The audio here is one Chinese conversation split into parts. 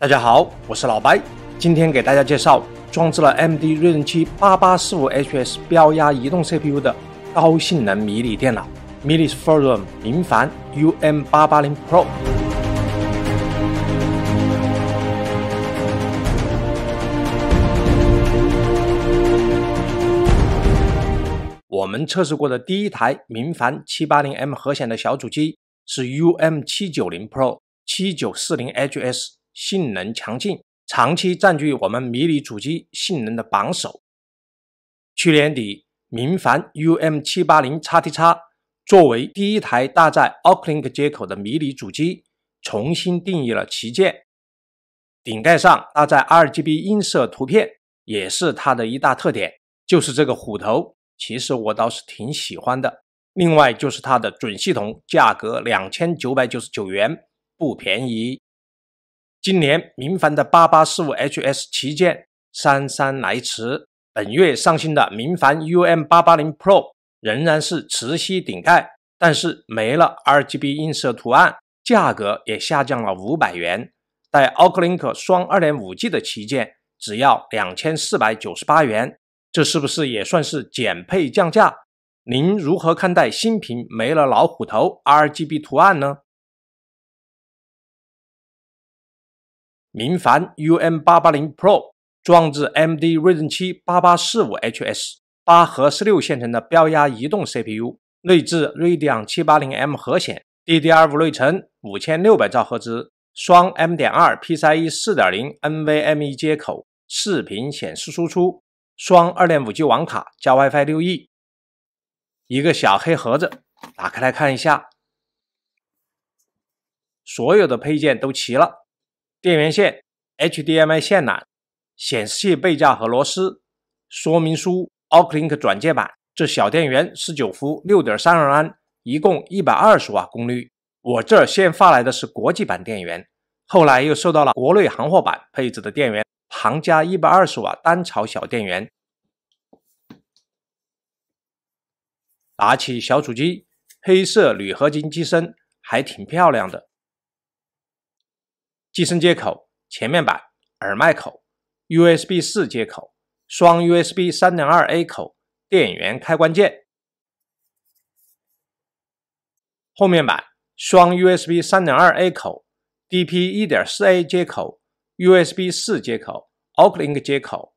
大家好，我是老白，今天给大家介绍装置了 AMD Ryzen 7 8845HS 标压移动 CPU 的高性能迷你电脑 Minisforum 铭凡 UM880 Pro。我们测试过的第一台铭凡 780M 核显的小主机是 UM790 Pro 7940HS。 性能强劲，长期占据我们迷你主机性能的榜首。去年底，铭凡 UM780XTX 作为第一台搭载 OCuLink 接口的迷你主机，重新定义了旗舰。顶盖上搭载 RGB 映射图片，也是它的一大特点，就是这个虎头，其实我倒是挺喜欢的。另外就是它的准系统，价格 2,999 元，不便宜。 今年铭凡的 8845HS 旗舰姗姗来迟，本月上新的铭凡 UM880 Pro 仍然是磁吸顶盖，但是没了 RGB 映射图案，价格也下降了500元。带 OCuLink 双 2.5G 的旗舰只要 2,498 元，这是不是也算是减配降价？您如何看待新品没了老虎头 RGB 图案呢？ 铭凡 UM880 Pro 装置 AMD Ryzen 7 8845HS 8核16线程的标压移动 CPU， 内置 Radeon 780M 核显 ，DDR5 内存 ，5600 兆赫兹，双 M.2 PCIe 4.0 NVMe 接口，视频显示输出，双 2.5G 网卡加 WiFi 6E。一个小黑盒子，打开来看一下，所有的配件都齐了。 电源线、HDMI 线缆、显示器背架和螺丝、说明书、OCuLink 转接板。这小电源19伏 6.32 安，一共120瓦功率。我这儿先发来的是国际版电源，后来又收到了国内行货版配置的电源，旁加120瓦单槽小电源。打起小主机，黑色铝合金机身还挺漂亮的。 机身接口、前面板、耳麦口、USB 4接口、双 USB 3.2A 口、电源开关键；后面板双 USB 3.2A 口、DP 1.4A 接口、USB 4接口、OCuLink 接口、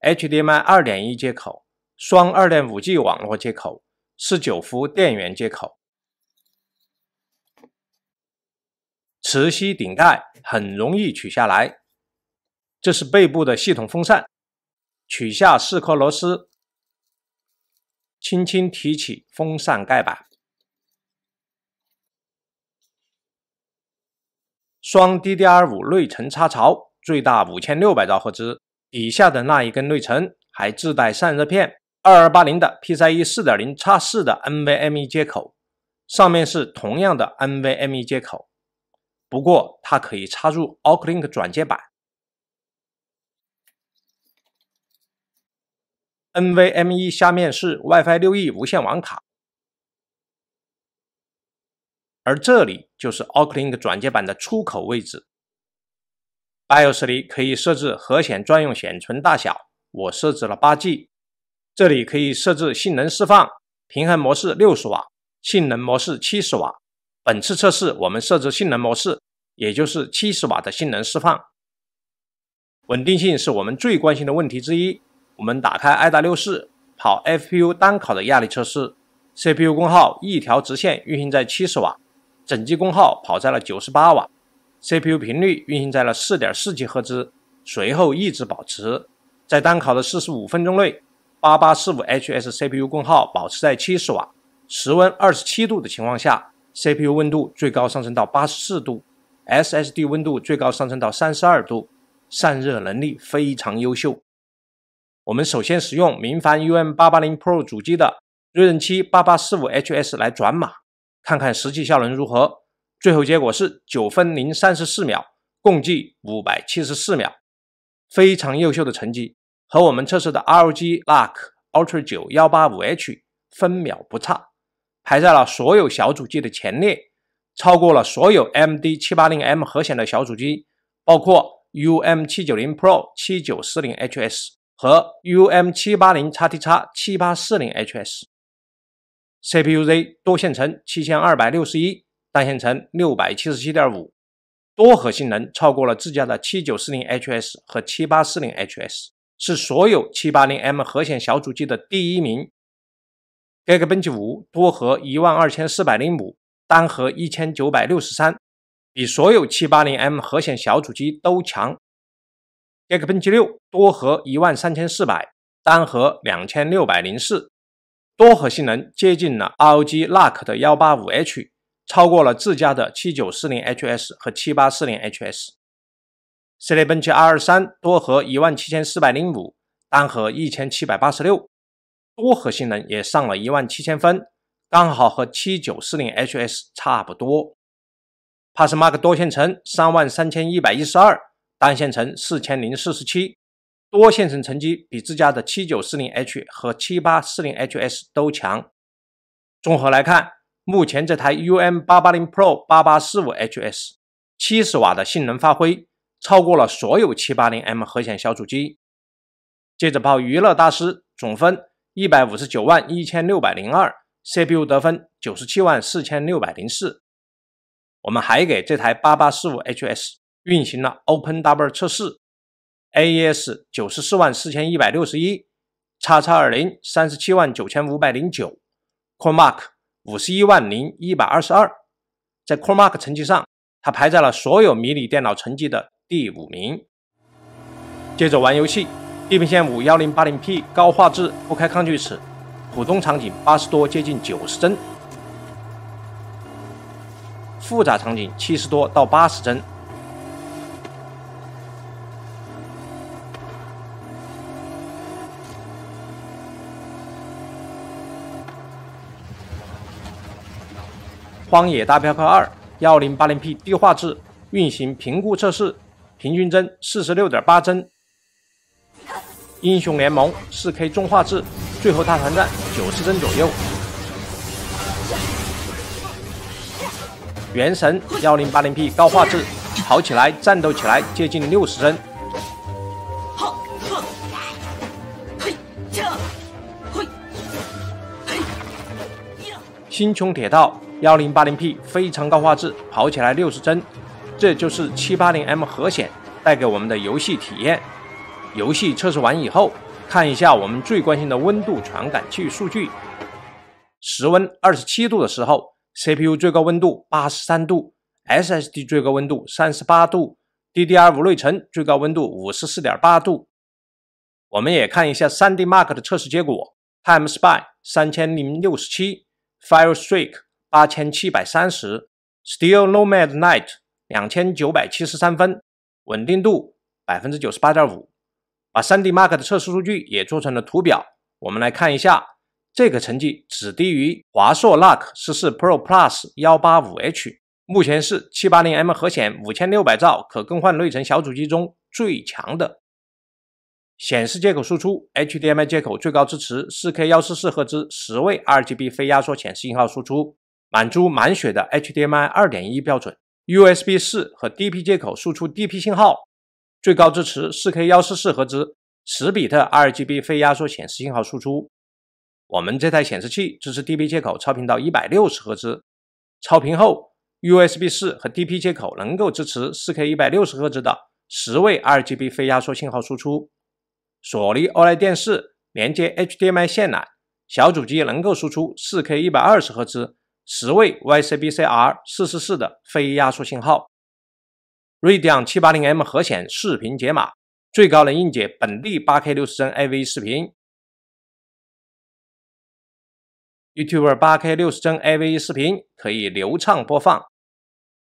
HDMI 2.1 接口、双 2.5G 网络接口、19伏电源接口。 磁吸顶盖很容易取下来，这是背部的系统风扇，取下4颗螺丝，轻轻提起风扇盖板。双 DDR5 内存插槽，最大 5600 兆赫兹，底下的那一根内存还自带散热片。2280的 PCIe 4.0 X4 的 NVMe 接口，上面是同样的 NVMe 接口。 不过，它可以插入 OCuLink 转接板、NVMe 下面是 WiFi 6E 无线网卡，而这里就是 OCuLink 转接板的出口位置。BIOS 里可以设置核显专用显存大小，我设置了 8G。这里可以设置性能释放，平衡模式60瓦，性能模式70瓦。 本次测试我们设置性能模式，也就是70瓦的性能释放。稳定性是我们最关心的问题之一。我们打开 AIDA64， 跑 FPU 单烤的压力测试 ，CPU 功耗一条直线运行在70瓦，整机功耗跑在了98瓦 ，CPU 频率运行在了 4.4GHz， 随后一直保持。在单烤的45分钟内 ，8845HS CPU 功耗保持在70瓦，室温27度的情况下。 CPU 温度最高上升到84度 ，SSD 温度最高上升到32度，散热能力非常优秀。我们首先使用铭凡 UM880 Pro 主机的 Ryzen 7 8845HS 来转码，看看实际效能如何。最后结果是9分034秒，共计574秒，非常优秀的成绩，和我们测试的 ROG NUC Ultra 9 185H 分秒不差。 排在了所有小主机的前列，超过了所有 AMD 780M 核显的小主机，包括 UM790 Pro、7940HS 和 UM780XTX、7840HS。CPU-Z 多线程7261，单线程 677.5， 多核性能超过了自家的 7940HS 和 7840HS， 是所有 780M 核显小主机的第一名。 Geekbench 5多核 12405， 单核 1963， 比所有 780M 核显小主机都强。Geekbench 6多核 13400， 单核 2604， 多核性能接近了 ROG NUC 的 185H， 超过了自家的 7940HS 和 7840HS。Cinebench R23多核 17405， 单核 1786。 多核性能也上了 17000 分，刚好和 7940HS 差不多。PassMark 多线程 33112， 单线程 4047， 多线程成绩比自家的 7940H 和 7840HS 都强。综合来看，目前这台 UM880 Pro 8845HS 70瓦的性能发挥，超过了所有 780M 核显小主机。接着报娱乐大师总分。 1,591,602， CPU 得分 974,604。我们还给这台 8845HS 运行了 OpenW 测试 ，AES 944,161， X220 379,509 ，CoreMark 51,122。在 CoreMark 成绩上，它排在了所有迷你电脑成绩的第5名。接着玩游戏。 地平线51080P 高画质不开抗锯齿，普通场景80多接近90帧，复杂场景70多到80帧。荒野大镖客2 1080P 低画质运行评估测试，平均帧 46.8帧。 英雄联盟 4K 中画质，最后大团战90帧左右。原神 1080P 高画质，跑起来、战斗起来接近60帧。星穹铁道 1080P 非常高画质，跑起来60帧。这就是 780M 核显带给我们的游戏体验。 游戏测试完以后，看一下我们最关心的温度传感器数据。室温27度的时候 ，CPU 最高温度83度 ，SSD 最高温度38度 ，DDR5 内存最高温度54.8度。我们也看一下 3D Mark 的测试结果 ：Time Spy 3067 ，Fire Strike 8730 ，Steel Nomad Knight 2973分，稳定度 98.5%。 把 3D Mark 的测试数据也做成了图表，我们来看一下，这个成绩只低于华硕 NUC 14 Pro Plus 185H， 目前是 780M 核显5600兆可更换内存小主机中最强的。显示接口输出 HDMI 接口最高支持 4K144Hz 10位 RGB 非压缩显示信号输出，满足满血的 HDMI 2.1 标准。USB 4和 DP 接口输出 DP 信号。 最高支持 4K144Hz 10比特 RGB 非压缩显示信号输出。我们这台显示器支持 DP 接口超频到 160Hz， 超频后 USB 4和 DP 接口能够支持 4K 160Hz 的10位 RGB 非压缩信号输出。索尼 OLED 电视连接 HDMI 线缆，小主机能够输出 4K 120Hz 10位 YCbCr 444的非压缩信号。 Radeon 780M 核显视频解码，最高能硬解本地 8K 60帧 AV 视频。YouTuber 8K 60帧 AV 视频可以流畅播放。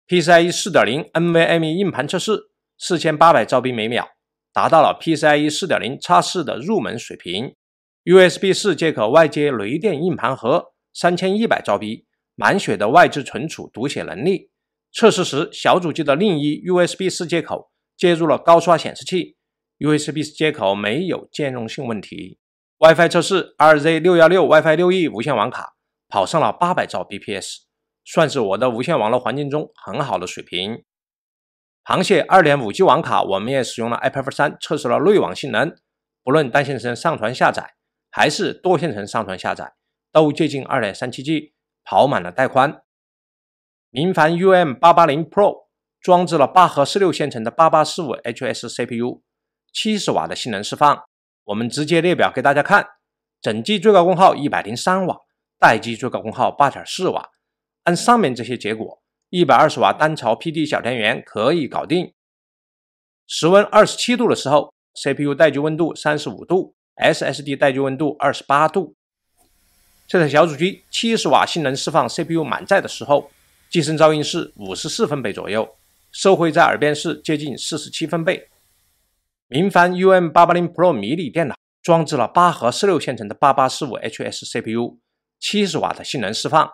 PCIe 4.0 NVMe 硬盘测试， 4800兆笔每秒，达到了 PCIe 4.0X4 的入门水平。USB 4接口外接雷电硬盘盒， 3100兆笔，满血的外置存储读写能力。 测试时，小主机的另一 USB 4接口接入了高刷显示器 ，USB 4接口没有兼容性问题。WiFi 测试 ，RZ616 WiFi 6E 无线网卡跑上了800兆 bps， 算是我的无线网络环境中很好的水平。螃蟹 2.5G 网卡，我们也使用了 IPv3 测试了内网性能，不论单线程上传下载还是多线程上传下载，都接近 2.37G， 跑满了带宽。铭凡 UM880 Pro 装置了8核16线程的 8845HS CPU， 70瓦的性能释放。我们直接列表给大家看，整机最高功耗103瓦，待机最高功耗 8.4 瓦。按上面这些结果。 120瓦单槽 PD 小田园可以搞定。室温27度的时候 ，CPU 待机温度35度 ，SSD 待机温度28度。这台小主机70瓦性能释放 ，CPU 满载的时候，机身噪音是54分贝左右，收回在耳边是接近47分贝。铭凡 UM880 Pro 迷你电脑装置了8核16线程的 8845HS CPU， 70瓦的性能释放。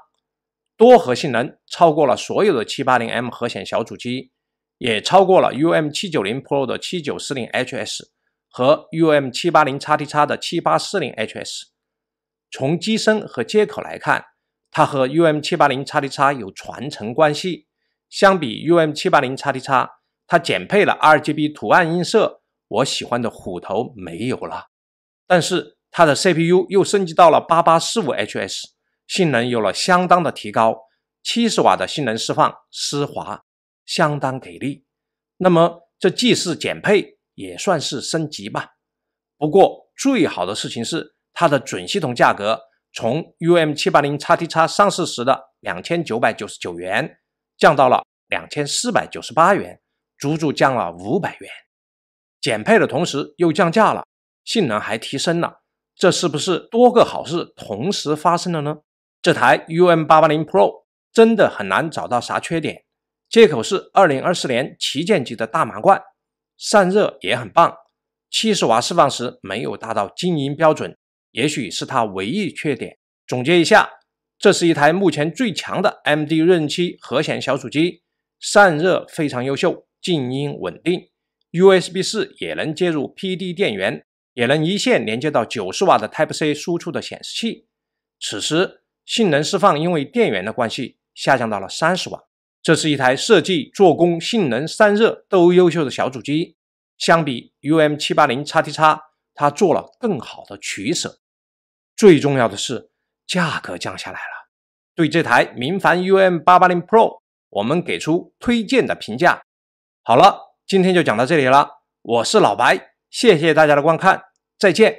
多核性能超过了所有的 780M 核显小主机，也超过了 UM790 Pro 的 7940HS 和 UM780XTX 的 7840HS。从机身和接口来看，它和 UM780XTX 有传承关系。相比 UM780XTX， 它减配了 RGB 图案映射，我喜欢的虎头没有了，但是它的 CPU 又升级到了 8845HS。 性能有了相当的提高， 70瓦的性能释放，丝滑，相当给力。那么这既是减配，也算是升级吧。不过最好的事情是，它的准系统价格从 UM780XTX 上市时的 2,999 元降到了 2,498 元，足足降了500元。减配的同时又降价了，性能还提升了，这是不是多个好事同时发生了呢？ 这台 UM880 Pro 真的很难找到啥缺点，接口是2024年旗舰级的大满贯，散热也很棒。70瓦释放时没有达到静音标准，也许是它唯一缺点。总结一下，这是一台目前最强的 AMD 锐7核显小主机，散热非常优秀，静音稳定 ，USB4 也能接入 PD 电源，也能一线连接到90瓦的 Type-C 输出的显示器。此时。 性能释放因为电源的关系下降到了30瓦。这是一台设计、做工、性能、散热都优秀的小主机。相比 UM780XTX， 它做了更好的取舍。最重要的是，价格降下来了。对这台铭凡 UM880 Pro， 我们给出推荐的评价。好了，今天就讲到这里了。我是老白，谢谢大家的观看，再见。